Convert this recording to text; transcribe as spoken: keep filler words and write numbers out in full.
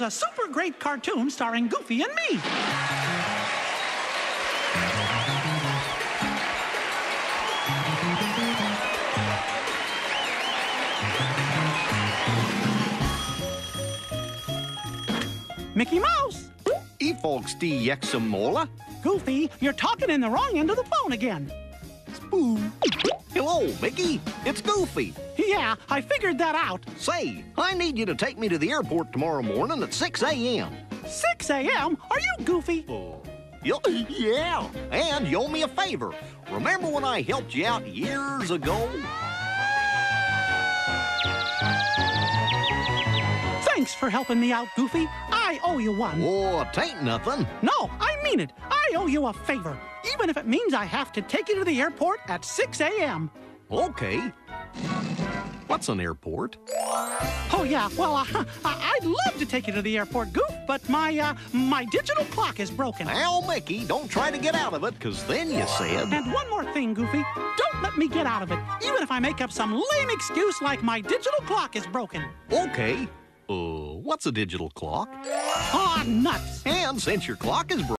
here's a super great cartoon starring Goofy and me. Mickey Mouse! E folks D Yexamola. Goofy, you're talking in the wrong end of the phone again. Spoon. Hello, Mickey. It's Goofy. Yeah, I figured that out. Say, I need you to take me to the airport tomorrow morning at six A M six A M? Are you Goofy? Oh. Yeah, and you owe me a favor. Remember when I helped you out years ago? Thanks for helping me out, Goofy. I owe you one. Oh, it ain't nothing. No, I mean it. I owe you a favor, even if it means I have to take you to the airport at six A M Okay. What's an airport? Oh, yeah, well, uh, I'd love to take you to the airport, Goof, but my, uh, my digital clock is broken. Now, Mickey, don't try to get out of it, because then you said... And one more thing, Goofy. Don't let me get out of it, even if I make up some lame excuse like my digital clock is broken. Okay. Uh, what's a digital clock? Aw, nuts. And since your clock is broken...